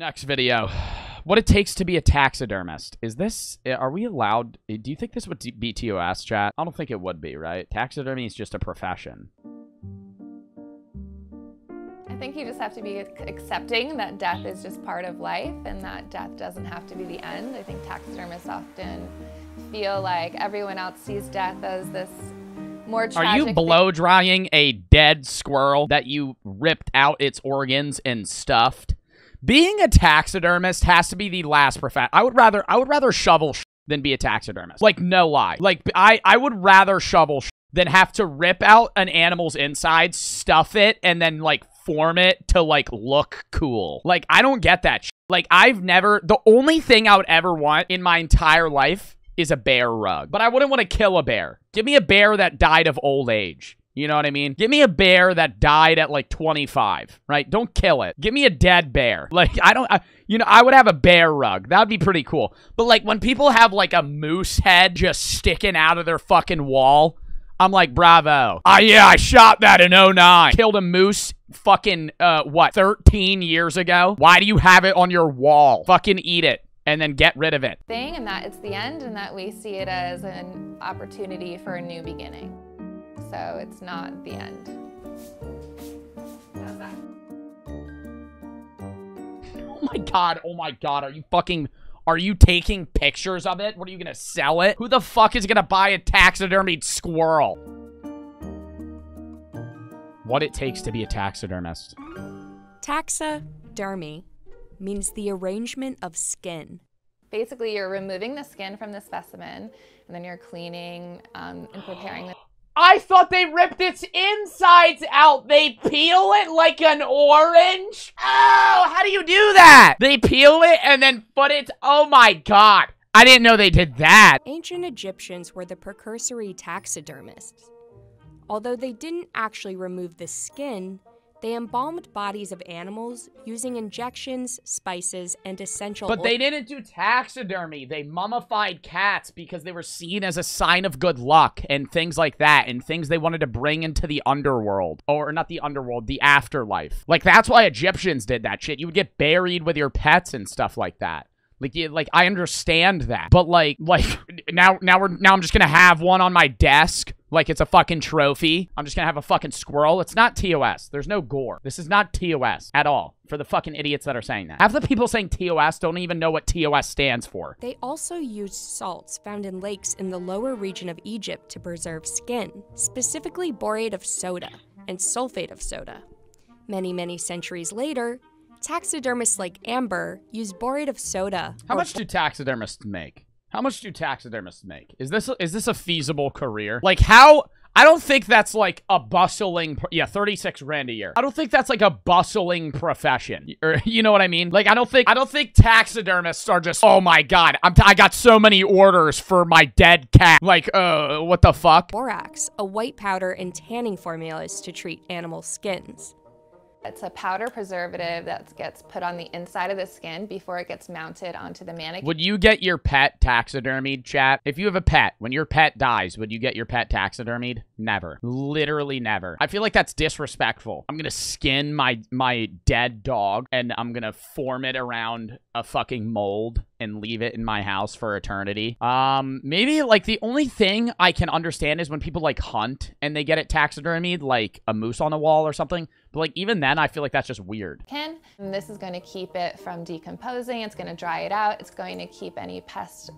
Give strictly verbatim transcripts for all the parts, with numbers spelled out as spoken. Next video. What it takes to be a taxidermist. Is this... Are we allowed... Do you think this would be T O S, chat? I don't think it would be, right? Taxidermy is just a profession. I think you just have to be accepting that death is just part of life and that death doesn't have to be the end. I think taxidermists often feel like everyone else sees death as this more tragic. Are you blow drying a dead squirrel that you ripped out its organs and stuffed? Being a taxidermist has to be the last profession. I would rather I would rather shovel sh than be a taxidermist. Like, no lie. Like, I, I would rather shovel sh than have to rip out an animal's inside, stuff it, and then, like, form it to, like, look cool. Like, I don't get that sh Like, I've never... The only thing I would ever want in my entire life is a bear rug. But I wouldn't want to kill a bear. Give me a bear that died of old age. You know what I mean? Give me a bear that died at like twenty-five, right? Don't kill it. Give me a dead bear. Like, I don't, I, you know, I would have a bear rug. That'd be pretty cool. But like when people have like a moose head just sticking out of their fucking wall, I'm like, bravo. Ah, yeah, I shot that in oh nine. Killed a moose fucking, uh, what, thirteen years ago? Why do you have it on your wall? Fucking eat it. And then get rid of it. Thing, and that it's the end, and that we see it as an opportunity for a new beginning. So it's not the end. How's that? Oh my god, oh my god, are you fucking, are you taking pictures of it? What are you gonna sell it? Who the fuck is gonna buy a taxidermied squirrel? What it takes to be a taxidermist. Taxidermy means the arrangement of skin. Basically, you're removing the skin from the specimen, and then you're cleaning um, and preparing the... I thought they ripped its insides out. They peel it like an orange? Oh, how do you do that? They peel it and then put it... Oh my god. I didn't know they did that. Ancient Egyptians were the precursory taxidermists. Although they didn't actually remove the skin, they embalmed bodies of animals using injections, spices, and essential oils. But they didn't do taxidermy. They mummified cats because they were seen as a sign of good luck and things like that, and things they wanted to bring into the underworld. Or not the underworld, the afterlife. Like, that's why Egyptians did that shit. You would get buried with your pets and stuff like that. Like, you, like, I understand that. But, like, like now, now, we're, now I'm just gonna have one on my desk. Like, it's a fucking trophy. I'm just gonna have a fucking squirrel. It's not T O S. There's no gore. This is not T O S at all, for the fucking idiots that are saying that. Half the people saying T O S don't even know what T O S stands for. They also used salts found in lakes in the lower region of Egypt to preserve skin, specifically borate of soda and sulfate of soda. Many, many centuries later, taxidermists like Amber used borate of soda. How much do taxidermists make? How much do taxidermists make? Is this is this a feasible career? Like, how? I don't think that's like a bustling, yeah, thirty-six grand a year. I don't think that's like a bustling profession, or you know what I mean? Like, I don't think I don't think taxidermists are just, oh my god, I'm t I got so many orders for my dead cat. Like, uh, what the fuck? Borax, a white powder and tanning formulas to treat animal skins. It's a powder preservative that gets put on the inside of the skin before it gets mounted onto the mannequin. Would you get your pet taxidermied, chat? If you have a pet, when your pet dies, would you get your pet taxidermied? Never. Literally never. I feel like that's disrespectful. I'm gonna skin my, my dead dog, and I'm gonna form it around a fucking mold and leave it in my house for eternity. Um, maybe, like, the only thing I can understand is when people, like, hunt and they get it taxidermied, like a moose on a wall or something. But, like, even then, I feel like that's just weird. Ken, and this is going to keep it from decomposing. It's going to dry it out. It's going to keep any pests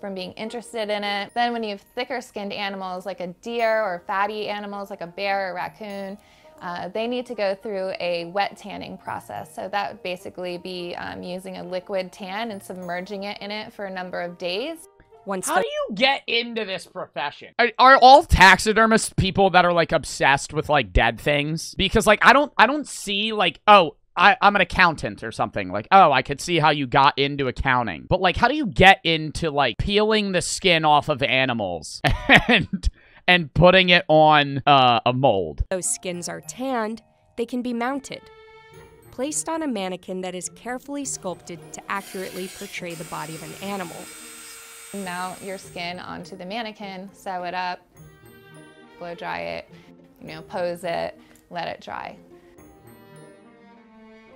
from being interested in it. Then when you have thicker-skinned animals like a deer, or fatty animals like a bear or raccoon, Uh, they need to go through a wet tanning process. So that would basically be um, using a liquid tan and submerging it in it for a number of days. Once How do you get into this profession? Are, are all taxidermist people that are like obsessed with like dead things? Because like, I don't, I don't see like, oh, I, I'm an accountant or something. Like, oh, I could see how you got into accounting. But like, how do you get into like peeling the skin off of animals and... and putting it on uh, a mold? Those skins are tanned, they can be mounted, placed on a mannequin that is carefully sculpted to accurately portray the body of an animal. Mount your skin onto the mannequin, sew it up, blow dry it, you know, pose it, let it dry.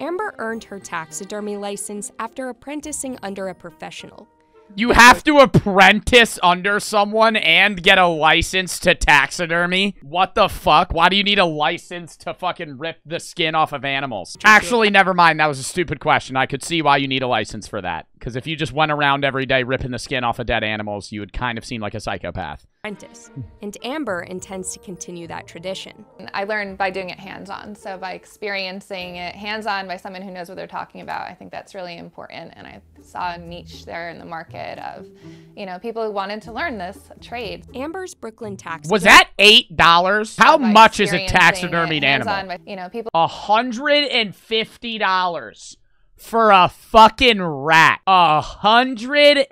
Amber earned her taxidermy license after apprenticing under a professional. You have to apprentice under someone and get a license to taxidermy? What the fuck? Why do you need a license to fucking rip the skin off of animals? Actually, never mind. That was a stupid question. I could see why you need a license for that. Because if you just went around every day ripping the skin off of dead animals, you would kind of seem like a psychopath. Apprentice. And Amber intends to continue that tradition. I learned by doing it hands-on. So by experiencing it hands-on by someone who knows what they're talking about, I think that's really important. And I saw a niche there in the market of, you know, people who wanted to learn this trade. Amber's Brooklyn taxidermy. Was that eight dollars? How so much is a taxidermied animal? By, you know, people. one hundred fifty dollars. For a fucking rat. one hundred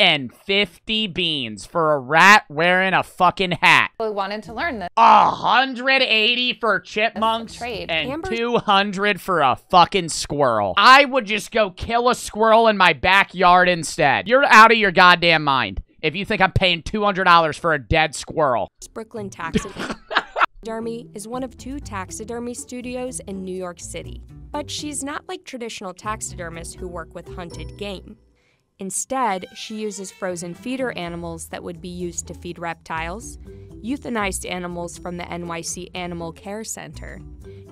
fifty beans for a rat wearing a fucking hat. We wanted to learn this. one hundred eighty for chipmunks and two hundred for a fucking squirrel. I would just go kill a squirrel in my backyard instead. You're out of your goddamn mind if you think I'm paying two hundred dollars for a dead squirrel. Brooklyn Taxidermy is one of two taxidermy studios in New York City. But she's not like traditional taxidermists who work with hunted game. Instead, she uses frozen feeder animals that would be used to feed reptiles, euthanized animals from the N Y C Animal Care Center,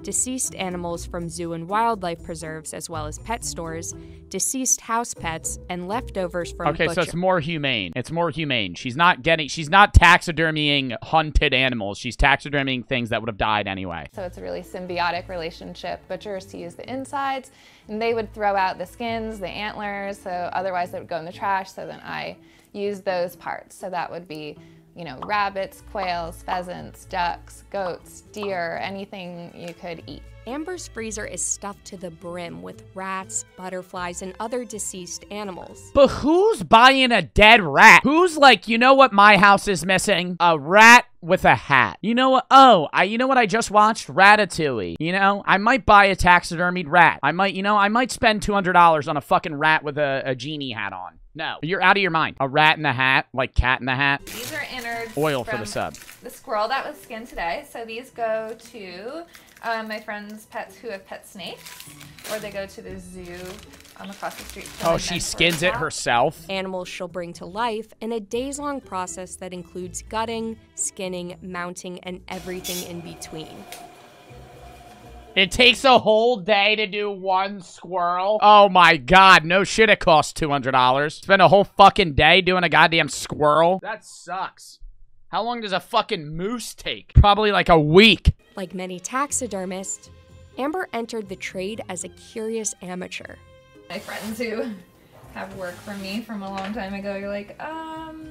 deceased animals from zoo and wildlife preserves as well as pet stores, deceased house pets, and leftovers from Okay, butcher. So it's more humane. It's more humane. She's not getting, she's not taxidermying hunted animals. She's taxidermying things that would have died anyway. So it's a really symbiotic relationship. Butchers use the insides, and they would throw out the skins, the antlers, so otherwise they would go in the trash, so then I use those parts. So that would be, you know, rabbits, quails, pheasants, ducks, goats, deer, anything you could eat. Amber's freezer is stuffed to the brim with rats, butterflies, and other deceased animals. But who's buying a dead rat? Who's like, you know what my house is missing? A rat with a hat. You know what? Oh, I, you know what I just watched? Ratatouille. You know, I might buy a taxidermied rat. I might, you know, I might spend two hundred dollars on a fucking rat with a, a genie hat on. No, you're out of your mind. A rat in the hat, like Cat in the Hat. These are innards. Oil for the sub. The squirrel that was skinned today. So these go to um, my friend's pets who have pet snakes, or they go to the zoo um, across the street. Oh, she skins it herself. Animals she'll bring to life in a days-long process that includes gutting, skinning, mounting, and everything in between. It takes a whole day to do one squirrel. Oh my god, no shit, it costs two hundred dollars. Spend a whole fucking day doing a goddamn squirrel? That sucks. How long does a fucking moose take? Probably like a week. Like many taxidermists, Amber entered the trade as a curious amateur. My friends who have work for me from a long time ago, you're like, um...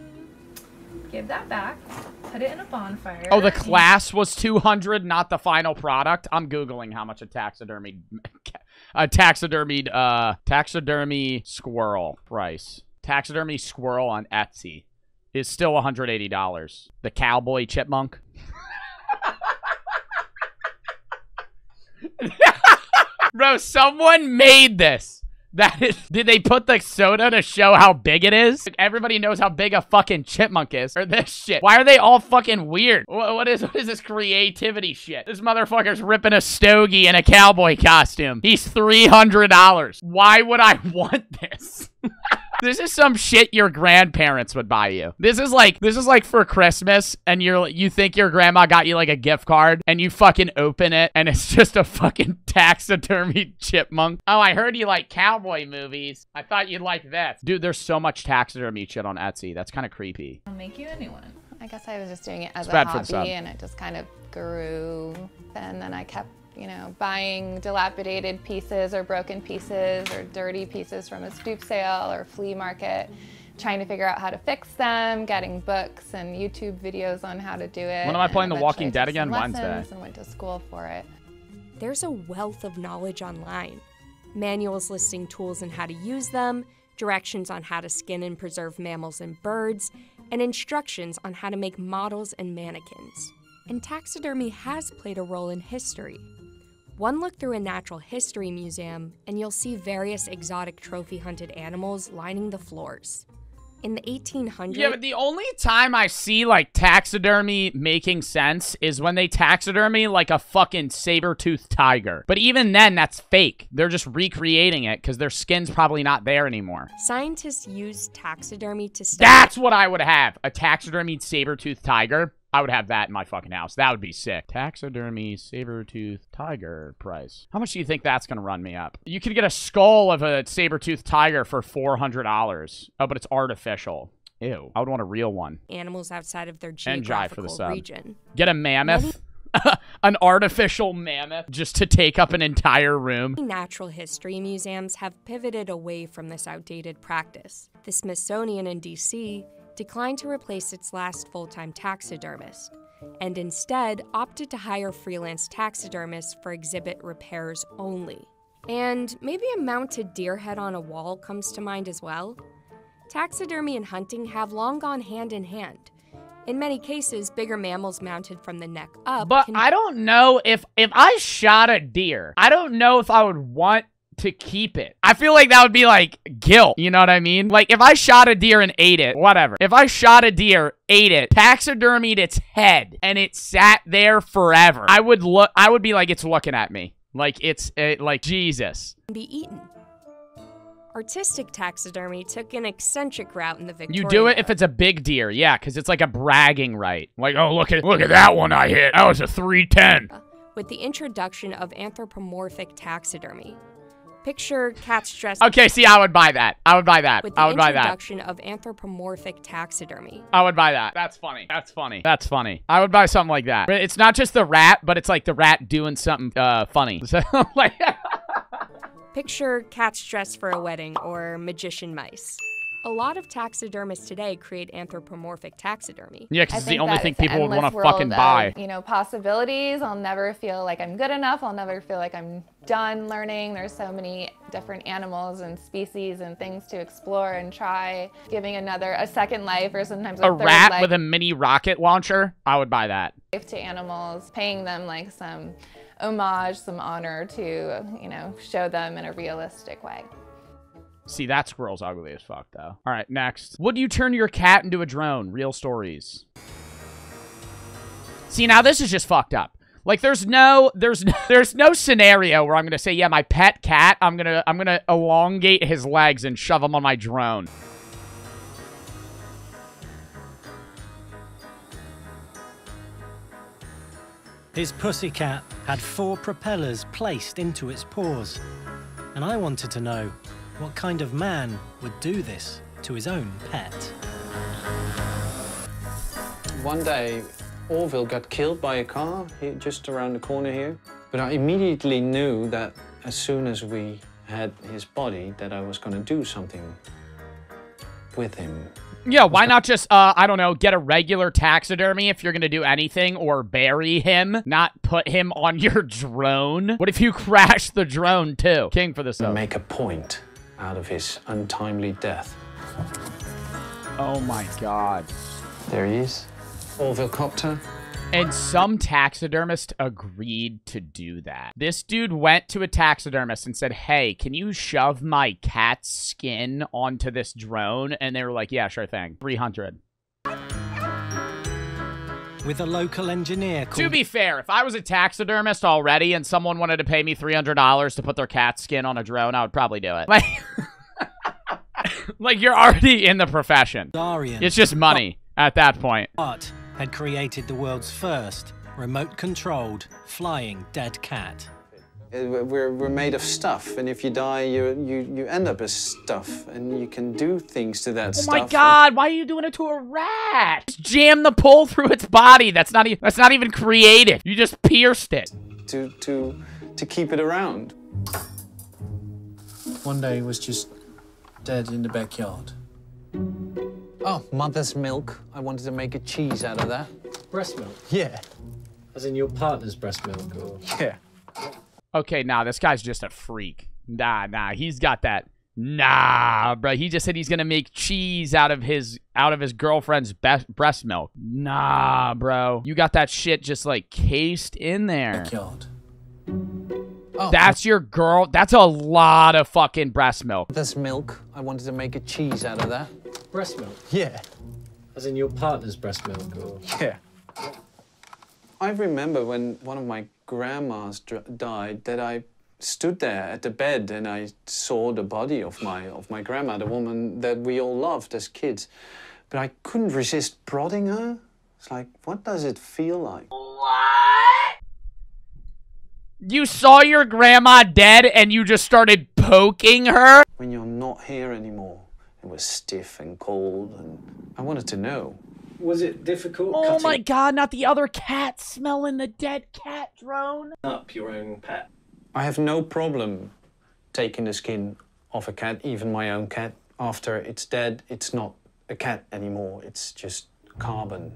give that back, put it in a bonfire. Oh, the class was two hundred, not the final product. I'm Googling how much a taxidermy, a taxidermied, uh, taxidermy squirrel price. Taxidermy squirrel on Etsy is still one hundred eighty dollars. The cowboy chipmunk. Bro, someone made this. That is, did they put the soda to show how big it is? Like everybody knows how big a fucking chipmunk is, or this shit. Why are they all fucking weird? What, what is, what is this creativity shit? This motherfucker's ripping a stogie in a cowboy costume. He's three hundred dollars. Why would I want this? This is some shit your grandparents would buy you. This is like, this is like for Christmas, and you're, you think your grandma got you like a gift card, and you fucking open it, and it's just a fucking taxidermy chipmunk. Oh, I heard you like cowboy movies. I thought you'd like this. Dude, there's so much taxidermy shit on Etsy. That's kind of creepy. I'll make you a new one. I guess I was just doing it as a hobby, and it just kind of grew, and then I kept, you know, buying dilapidated pieces or broken pieces or dirty pieces from a stoop sale or flea market, trying to figure out how to fix them, getting books and YouTube videos on how to do it. When am I playing The Walking Dead again? Wednesday. And went to school for it. There's a wealth of knowledge online. Manuals listing tools and how to use them, directions on how to skin and preserve mammals and birds, and instructions on how to make models and mannequins. And taxidermy has played a role in history. One look through a natural history museum, and you'll see various exotic trophy-hunted animals lining the floors. in the eighteen hundreds. Yeah, but the only time I see, like, taxidermy making sense is when they taxidermy, like, a fucking saber-toothed tiger. But even then, that's fake. They're just recreating it because their skin's probably not there anymore. Scientists use taxidermy to study... That's what I would have! A taxidermied saber-toothed tiger. I would have that in my fucking house. That would be sick. Taxidermy saber-toothed tiger price. How much do you think that's gonna run me up? You could get a skull of a saber-toothed tiger for four hundred dollars. Oh, but it's artificial. Ew. I would want a real one. Animals outside of their geographical for the region. Get a mammoth. An artificial mammoth just to take up an entire room. Natural history museums have pivoted away from this outdated practice. The Smithsonian in D C declined to replace its last full-time taxidermist, and instead opted to hire freelance taxidermists for exhibit repairs only. And maybe a mounted deer head on a wall comes to mind as well. Taxidermy and hunting have long gone hand in hand. In many cases, bigger mammals mounted from the neck up. But I don't know if, if I shot a deer, I don't know if I would want to keep it. I feel like that would be like guilt. You know what I mean? Like if I shot a deer and ate it, whatever. If I shot a deer, ate it, taxidermied its head, and it sat there forever, I would look, I would be like, it's looking at me. Like it's it, like Jesus. Be eaten. Artistic taxidermy took an eccentric route in the Victorian era. You do it if it's a big deer, yeah, because it's like a bragging right. Like, oh, look at look at that one I hit. That was a three ten. With the introduction of anthropomorphic taxidermy. Picture cats dressed... Okay, see, I would buy that. I would buy that. I would buy that. With the introduction of anthropomorphic taxidermy. I would buy that. That's funny. That's funny. That's funny. I would buy something like that. It's not just the rat, but it's like the rat doing something uh, funny. So, like... Picture cats dressed for a wedding or magician mice. A lot of taxidermists today create anthropomorphic taxidermy. Yeah, because it's the only thing people would want to fucking buy. You know, possibilities. I'll never feel like I'm good enough. I'll never feel like I'm... done learning. There's so many different animals and species and things to explore and try. Giving another a second life or sometimes a, a third rat life. With a mini rocket launcher. I would buy that. To animals, paying them like some homage, some honor to, you know, show them in a realistic way. See, that squirrel's ugly as fuck though. All right, next. Would you turn your cat into a drone? Real stories. See, now this is just fucked up. Like there's no there's no, there's no scenario where I'm gonna say, yeah, my pet cat, I'm gonna I'm gonna elongate his legs and shove him on my drone. His pussycat had four propellers placed into its paws, and I wanted to know what kind of man would do this to his own pet. One day, Orville got killed by a car here, just around the corner here. But I immediately knew that as soon as we had his body, that I was going to do something with him. Yeah, why not just, uh, I don't know, get a regular taxidermy if you're going to do anything, or bury him, not put him on your drone? What if you crash the drone, too? King for this. Make a point out of his untimely death. Oh, my God. There he is. Orville Copter. And some taxidermist agreed to do that. This dude went to a taxidermist and said, hey, can you shove my cat's skin onto this drone? And they were like, yeah, sure thing. three hundred. With a local engineer called... To be fair, if I was a taxidermist already and someone wanted to pay me three hundred dollars to put their cat's skin on a drone, I would probably do it. Like, like you're already in the profession. Darian. It's just money at that point. But had created the world's first remote-controlled flying dead cat. We're, we're made of stuff, and if you die, you, you you end up as stuff, and you can do things to that oh stuff. Oh my God! Why are you doing it to a rat? Just jam the pole through its body. That's not even that's not even creative. You just pierced it. To to to keep it around. One day it was just dead in the backyard. Oh, mother's milk. I wanted to make a cheese out of that. Breast milk? Yeah. As in your partner's breast milk? Or... Yeah. Okay, nah, this guy's just a freak. Nah, nah, he's got that. Nah, bro. He just said he's gonna make cheese out of his out of his girlfriend's breast milk. Nah, bro. You got that shit just like cased in there. Killed. Oh. That's your girl. That's a lot of fucking breast milk. Mother's milk. I wanted to make a cheese out of that. Breast milk? Yeah. As in your partner's breast milk? Or... Yeah. I remember when one of my grandmas died that I stood there at the bed and I saw the body of my, of my grandma, the woman that we all loved as kids. But I couldn't resist prodding her. It's like, what does it feel like? What? You saw your grandma dead and you just started poking her? When you're not here anymore, it was stiff and cold and I wanted to know. Was it difficult? Oh cutting my god, not the other cat smelling the dead cat drone. Up your own pet. I have no problem taking the skin off a cat, even my own cat. After it's dead, it's not a cat anymore. It's just carbon.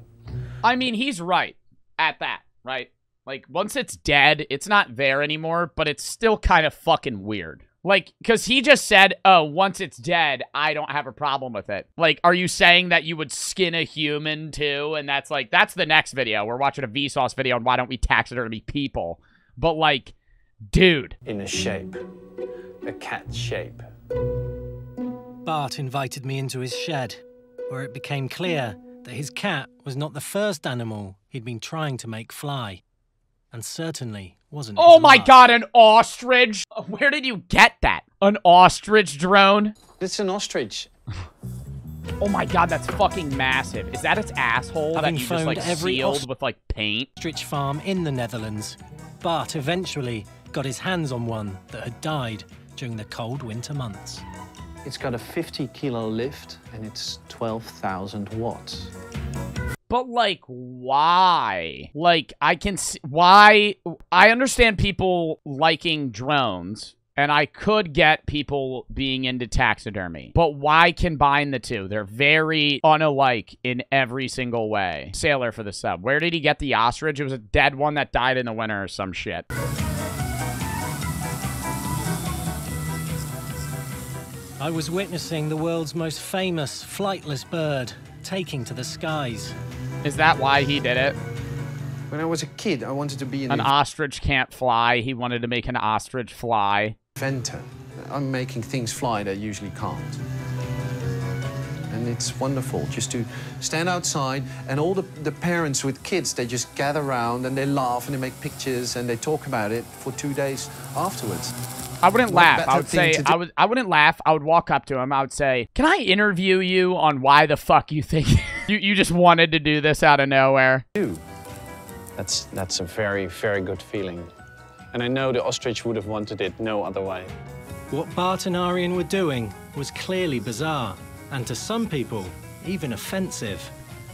I mean, he's right at that, right? Like, once it's dead, it's not there anymore, but it's still kind of fucking weird. Like, because he just said, oh, once it's dead, I don't have a problem with it. Like, are you saying that you would skin a human, too? And that's, like, that's the next video. We're watching a Vsauce video on why don't we taxidermy people. But, like, dude. In a shape. A cat shape. Bart invited me into his shed, where it became clear that his cat was not the first animal he'd been trying to make fly. And certainly wasn't. Oh my god, an ostrich! Where did you get that? An ostrich drone? It's an ostrich. Oh my god, that's fucking massive. Is that its asshole that you just, like, sealed with, like, paint? Ostrich farm in the Netherlands. Bart eventually got his hands on one that had died during the cold winter months. It's got a fifty kilo lift and it's twelve thousand watts. But, like, why? Like, I can see... Why? I understand people liking drones, and I could get people being into taxidermy. But why combine the two? They're very unalike in every single way. Sailor for the sub. Where did he get the ostrich? It was a dead one that died in the winter or some shit. I was witnessing the world's most famous flightless bird taking to the skies. Is that why he did it? When I was a kid, I wanted to be an... An ostrich can't fly. He wanted to make an ostrich fly. Inventor. I'm making things fly that usually can't. And it's wonderful just to stand outside and all the, the parents with kids, they just gather around and they laugh and they make pictures and they talk about it for two days afterwards. I wouldn't laugh. I would say, I would, I wouldn't laugh. I would walk up to him. I would say, can I interview you on why the fuck you think you, you just wanted to do this out of nowhere? That's, that's a very, very good feeling. And I know the ostrich would have wanted it no other way. What Bart and Aryan were doing was clearly bizarre. And to some people, even offensive.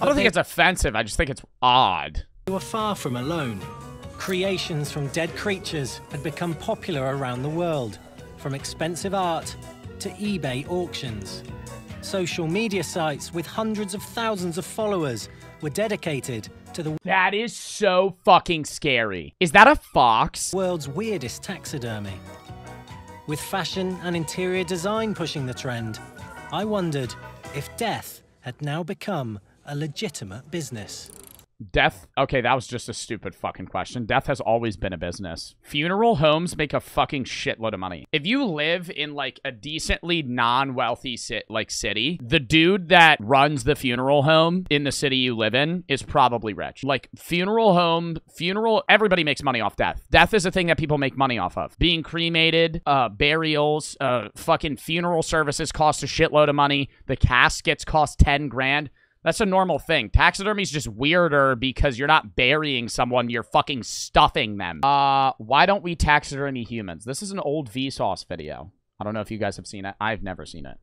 I don't think it's offensive. I just think it's odd. They were far from alone. Creations from dead creatures had become popular around the world, from expensive art to eBay auctions. Social media sites with hundreds of thousands of followers were dedicated to the... That is so fucking scary. Is that a fox? ...world's weirdest taxidermy. With fashion and interior design pushing the trend, I wondered if death had now become a legitimate business. Death? Okay, that was just a stupid fucking question. Death has always been a business. Funeral homes make a fucking shitload of money. If you live in, like, a decently non-wealthy sit like city, the dude that runs the funeral home in the city you live in is probably rich. Like, funeral home, funeral, everybody makes money off death. Death is a thing that people make money off of. Being cremated, uh, burials, uh, fucking funeral services cost a shitload of money. The caskets cost ten grand. That's a normal thing. Taxidermy's just weirder because you're not burying someone, you're fucking stuffing them. Uh, why don't we taxidermy humans? This is an old Vsauce video. I don't know if you guys have seen it. I've never seen it.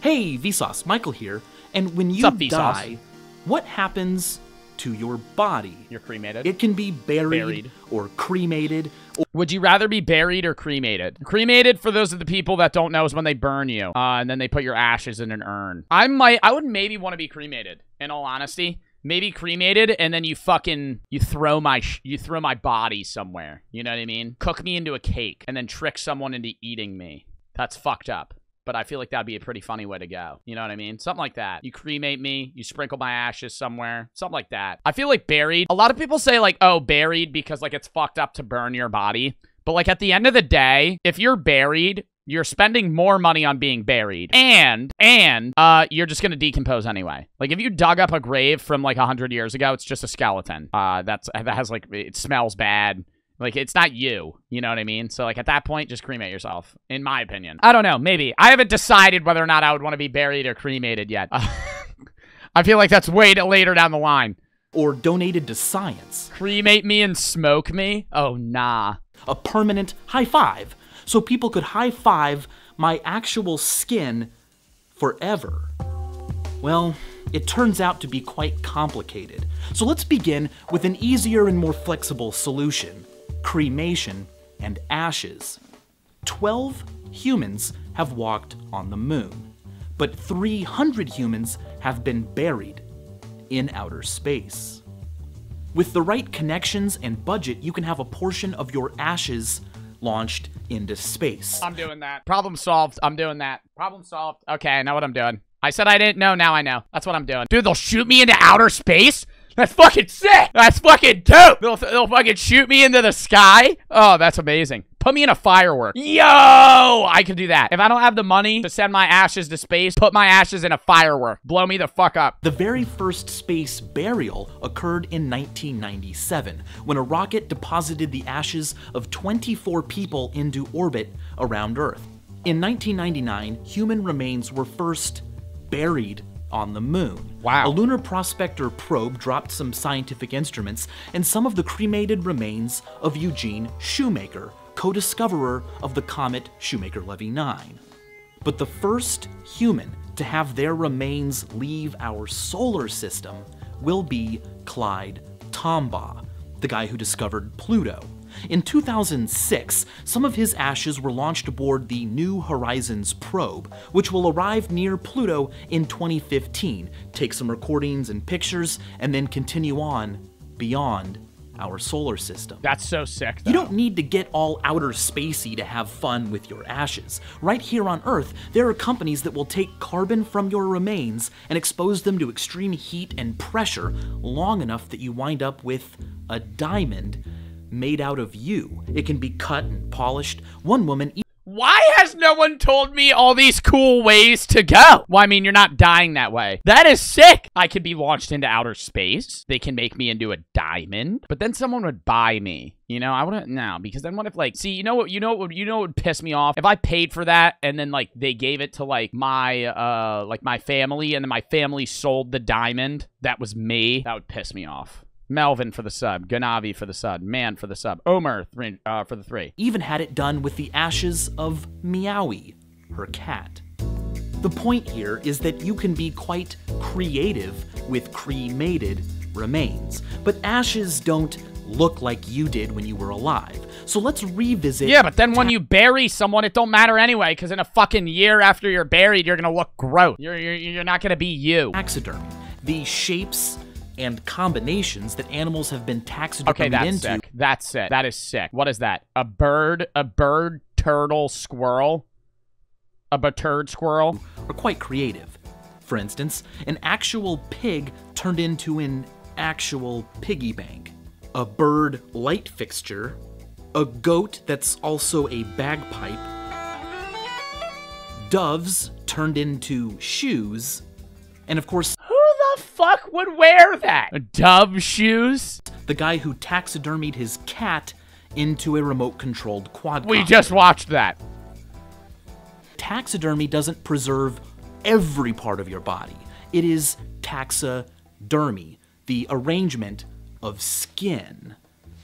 Hey, Vsauce, Michael here. And when you What's up, die, Vsauce? What happens to your body? You're cremated. It can be buried, buried. or cremated. Or Would you rather be buried or cremated? Cremated, for those of the people that don't know, is when they burn you. Uh, and then they put your ashes in an urn. I might, I would maybe want to be cremated, in all honesty. Maybe cremated, and then you fucking, you throw my, sh you throw my body somewhere. You know what I mean? Cook me into a cake, and then trick someone into eating me. That's fucked up. But I feel like that'd be a pretty funny way to go. You know what I mean? Something like that. You cremate me, you sprinkle my ashes somewhere, something like that. I feel like buried, a lot of people say, like, oh, buried because, like, it's fucked up to burn your body. But, like, at the end of the day, if you're buried, You're spending more money on being buried, and, and, uh, you're just gonna decompose anyway. Like, if you dug up a grave from, like, a hundred years ago, it's just a skeleton. Uh, that's, that has, like, it smells bad. Like, it's not you. You know what I mean? So, like, at that point, just cremate yourself, in my opinion. I don't know, maybe. I haven't decided whether or not I would want to be buried or cremated yet. Uh, I feel like that's way later down the line. Or donated to science. Cremate me and smoke me? Oh, nah. A permanent high five. So people could high-five my actual skin forever. Well, it turns out to be quite complicated. So let's begin with an easier and more flexible solution, cremation and ashes. twelve humans have walked on the moon, but three hundred humans have been buried in outer space. With the right connections and budget, you can have a portion of your ashes launched into space. I'm doing that. Problem solved. I'm doing that. Problem solved. Okay, I know what I'm doing. I said I didn't know, now I know. That's what I'm doing. Dude, they'll shoot me into outer space? That's fucking sick! That's fucking dope! They'll, they'll fucking shoot me into the sky? Oh, that's amazing. Put me in a firework. Yo! I could do that. If I don't have the money to send my ashes to space, put my ashes in a firework. Blow me the fuck up. The very first space burial occurred in nineteen ninety-seven, when a rocket deposited the ashes of twenty-four people into orbit around Earth. In nineteen ninety-nine, human remains were first buried on the moon. Wow. A Lunar Prospector probe dropped some scientific instruments and some of the cremated remains of Eugene Shoemaker, co-discoverer of the comet Shoemaker-Levy nine. But the first human to have their remains leave our solar system will be Clyde Tombaugh, the guy who discovered Pluto. In two thousand six, some of his ashes were launched aboard the New Horizons probe, which will arrive near Pluto in twenty fifteen, take some recordings and pictures, and then continue on beyond our solar system. That's so sick, though. You don't need to get all outer spacey to have fun with your ashes. Right here on Earth, there are companies that will take carbon from your remains and expose them to extreme heat and pressure long enough that you wind up with a diamond made out of you. It can be cut and polished. One woman... Why has no one told me all these cool ways to go? Well, I mean, you're not dying that way. That is sick. I could be launched into outer space. They can make me into a diamond, but then someone would buy me. You know, I wouldn't, no, because then what if, like, see, you know what, you know what would, you know what would piss me off? If I paid for that and then, like, they gave it to, like, my, uh, like, my family, and then my family sold the diamond that was me, that would piss me off. Melvin for the sub, Ganavi for the sub, Man for the sub, Omer th uh, for the three. Even had it done with the ashes of Meowie, her cat. The point here is that you can be quite creative with cremated remains, but ashes don't look like you did when you were alive. So let's revisit- Yeah, but then when you bury someone, it don't matter anyway, because in a fucking year after you're buried, you're gonna look gross. You're, you're, you're not gonna be you. Taxidermy, the shapes and combinations that animals have been taxidermied into. Okay, that's sick. That's it. That is sick. What is that? A bird, a bird, turtle, squirrel, a baturd squirrel? Are quite creative. For instance, an actual pig turned into an actual piggy bank, a bird light fixture, a goat that's also a bagpipe, doves turned into shoes, and of course, the fuck would wear that? Dove shoes? The guy who taxidermied his cat into a remote-controlled quadcopter. We just watched that. Taxidermy doesn't preserve every part of your body. It is taxidermy, the arrangement of skin,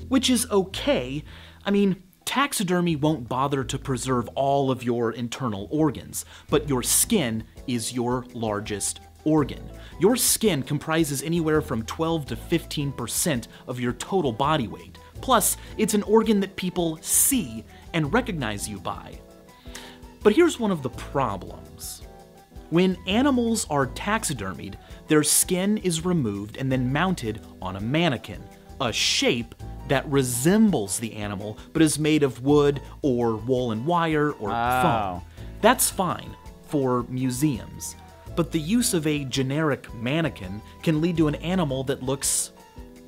which is okay. I mean, taxidermy won't bother to preserve all of your internal organs, but your skin is your largest organ. Your skin comprises anywhere from twelve to fifteen percent of your total body weight. Plus, it's an organ that people see and recognize you by. But here's one of the problems. When animals are taxidermied, their skin is removed and then mounted on a mannequin, a shape that resembles the animal but is made of wood or wool and wire or foam. That's fine for museums. But the use of a generic mannequin can lead to an animal that looks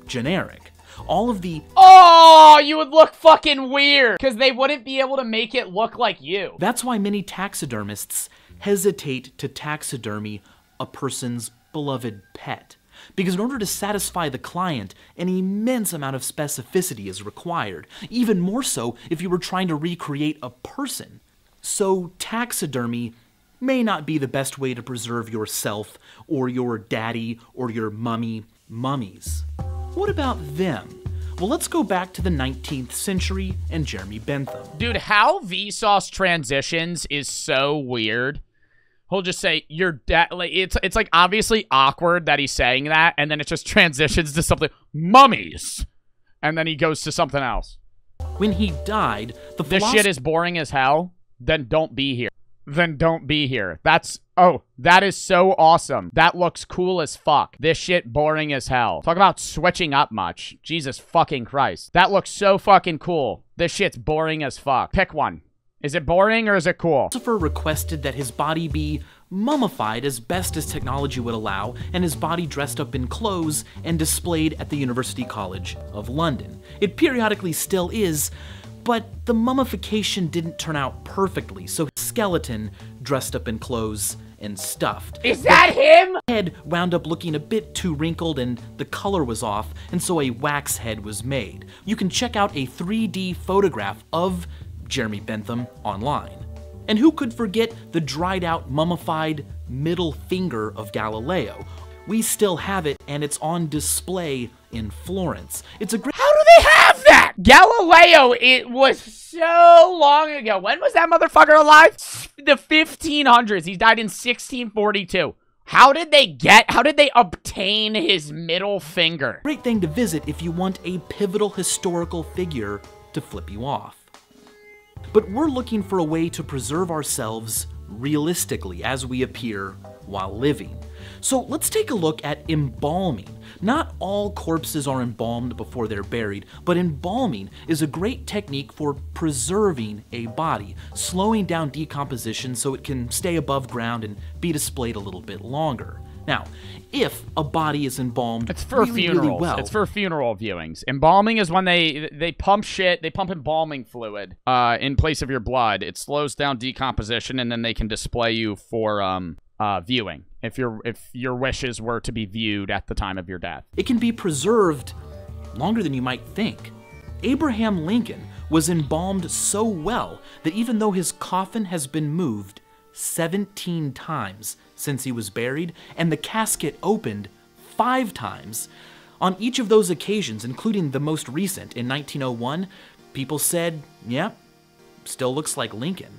generic. all of the— Oh, you would look fucking weird, because they wouldn't be able to make it look like you. That's why many taxidermists hesitate to taxidermy a person's beloved pet, because in order to satisfy the client, an immense amount of specificity is required, even more so if you were trying to recreate a person. So taxidermy may not be the best way to preserve yourself or your daddy or your mummy mummies. What about them? Well, let's go back to the nineteenth century and Jeremy Bentham. Dude, how Vsauce transitions is so weird. He'll just say, your dad, like, it's, it's like obviously awkward that he's saying that, and then it just transitions to something, mummies, and then he goes to something else. When he died, the This shit is boring as hell, then don't be here. Then don't be here. That's, oh, that is so awesome. That looks cool as fuck. This shit boring as hell. Talk about switching up much. Jesus fucking Christ. That looks so fucking cool. This shit's boring as fuck. Pick one. Is it boring or is it cool? Christopher requested that his body be mummified as best as technology would allow, and his body dressed up in clothes and displayed at the University College of London. It periodically still is, but the mummification didn't turn out perfectly, so his skeleton dressed up in clothes and stuffed. Is that him? The head wound up looking a bit too wrinkled and the color was off, and so a wax head was made. You can check out a three D photograph of Jeremy Bentham online. And who could forget the dried out, mummified middle finger of Galileo? We still have it, and it's on display in Florence. It's a great— How do they have that? Galileo, it was so long ago. When was that motherfucker alive? The fifteen hundreds. He died in sixteen forty-two. How did they get, how did they obtain his middle finger? Great thing to visit if you want a pivotal historical figure to flip you off. But we're looking for a way to preserve ourselves realistically as we appear while living. So let's take a look at embalming. Not all corpses are embalmed before they're buried, but embalming is a great technique for preserving a body, slowing down decomposition so it can stay above ground and be displayed a little bit longer. Now, if a body is embalmed, it's for really, funerals. Really well, it's for funeral viewings. Embalming is when they they pump shit. They pump embalming fluid uh, in place of your blood. It slows down decomposition, and then they can display you for um, uh, viewing if your if your wishes were to be viewed at the time of your death. It can be preserved longer than you might think. Abraham Lincoln was embalmed so well that even though his coffin has been moved seventeen times since he was buried, and the casket opened five times. On each of those occasions, including the most recent in nineteen oh one, people said, yeah, still looks like Lincoln.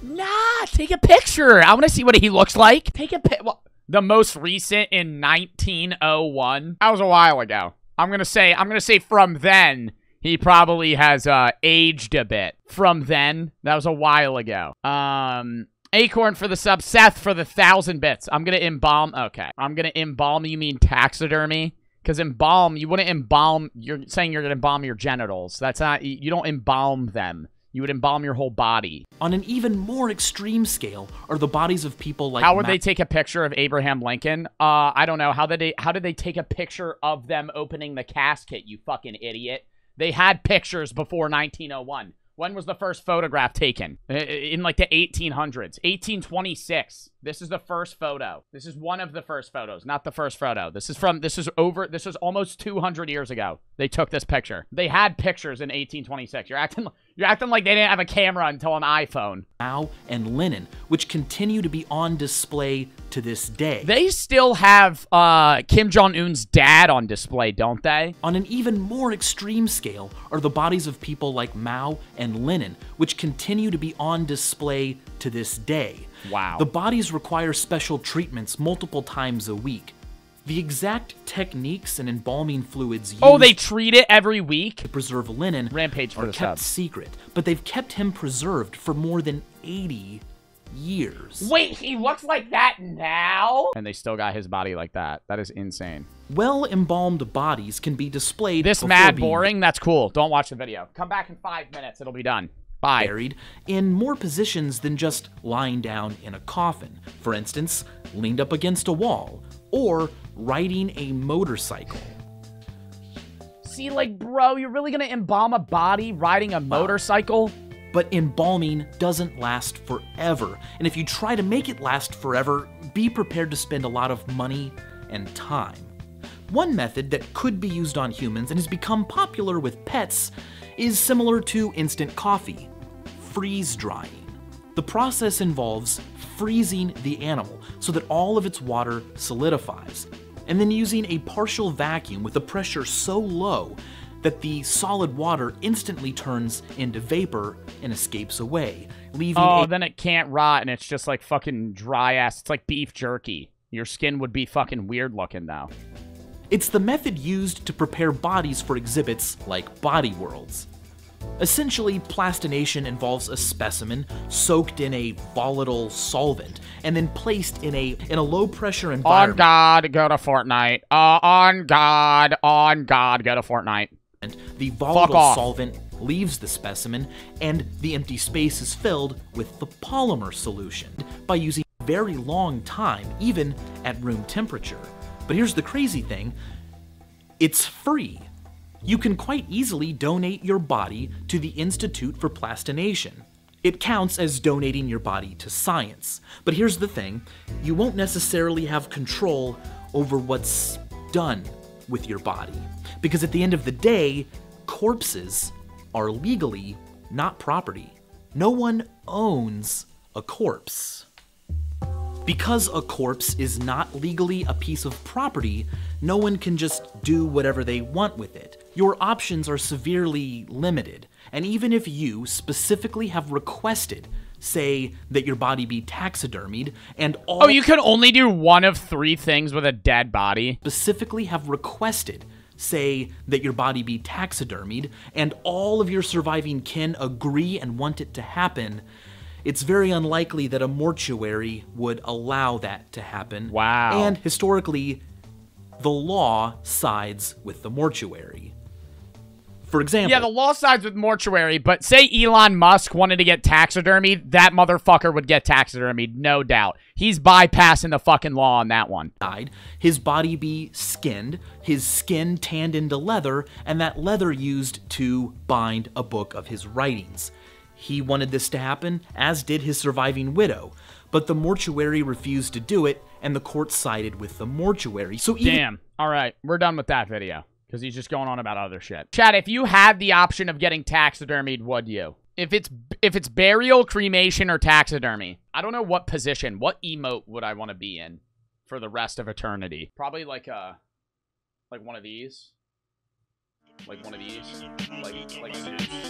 Nah, take a picture. I want to see what he looks like. Take a pic. Well, the most recent in nineteen oh one. That was a while ago. I'm going to say, I'm going to say from then, he probably has uh, aged a bit. From then, that was a while ago. Um... Acorn for the sub, Seth for the thousand bits. I'm gonna embalm, okay. I'm gonna embalm, you mean taxidermy? Because embalm, you wouldn't embalm, you're saying you're gonna embalm your genitals. That's not, you don't embalm them. You would embalm your whole body. On an even more extreme scale are the bodies of people like— How would Ma they take a picture of Abraham Lincoln? Uh, I don't know, how did they, how did they take a picture of them opening the casket, you fucking idiot? They had pictures before nineteen oh one. When was the first photograph taken? In like the eighteen hundreds. eighteen twenty-six. This is the first photo. This is one of the first photos, not the first photo. This is from, this is over, this is almost two hundred years ago. They took this picture. They had pictures in eighteen twenty-six. You're acting, you're acting like they didn't have a camera until an iPhone. Mao and Lenin, which continue to be on display to this day. They still have uh, Kim Jong-un's dad on display, don't they? On an even more extreme scale are the bodies of people like Mao and Lenin, which continue to be on display to this day. Wow. The bodies require special treatments multiple times a week. The exact techniques and embalming fluids used— Oh, they treat it every week? To preserve Lenin Rampage for are the kept sub. secret, but they've kept him preserved for more than eighty years. Wait, he looks like that now? And they still got his body like that. That is insane. Well-embalmed bodies can be displayed— This mad being... boring? That's cool. Don't watch the video. Come back in five minutes. It'll be done. Buried in more positions than just lying down in a coffin. For instance, leaned up against a wall, or riding a motorcycle. See, like, bro, you're really gonna embalm a body riding a motorcycle? But embalming doesn't last forever. And if you try to make it last forever, be prepared to spend a lot of money and time. One method that could be used on humans and has become popular with pets is similar to instant coffee, freeze drying. The process involves freezing the animal so that all of its water solidifies, and then using a partial vacuum with a pressure so low that the solid water instantly turns into vapor and escapes away, leaving Oh, then it can't rot and it's just like fucking dry ass. It's like beef jerky. Your skin would be fucking weird looking now. It's the method used to prepare bodies for exhibits like Body Worlds. Essentially, plastination involves a specimen soaked in a volatile solvent and then placed in a in a low-pressure environment. On God, go to Fortnite. Uh, on God, on God, go to Fortnite. And the volatile solvent leaves the specimen, and the empty space is filled with the polymer solution by using a very long time, even at room temperature. But here's the crazy thing: it's free. You can quite easily donate your body to the Institute for Plastination. It counts as donating your body to science. But here's the thing, you won't necessarily have control over what's done with your body. Because at the end of the day, corpses are legally not property. No one owns a corpse. Because a corpse is not legally a piece of property, no one can just do whatever they want with it. Your options are severely limited, and even if you specifically have requested, say, that your body be taxidermied, and all- Oh, you can only do one of three things with a dead body? Specifically have requested, say, that your body be taxidermied, and all of your surviving kin agree and want it to happen, it's very unlikely that a mortuary would allow that to happen. Wow. And historically, the law sides with the mortuary. For example... Yeah, the law sides with mortuary, but say Elon Musk wanted to get taxidermied, that motherfucker would get taxidermied, no doubt. He's bypassing the fucking law on that one. His body be skinned, his skin tanned into leather, and that leather used to bind a book of his writings. He wanted this to happen, as did his surviving widow, but the mortuary refused to do it, and the court sided with the mortuary. So damn. All right, we're done with that video, because he's just going on about other shit. Chad, if you had the option of getting taxidermied, would you? If it's if it's burial, cremation, or taxidermy, I don't know what position, what emote would I want to be in for the rest of eternity? Probably like a, like one of these, like one of these, like like.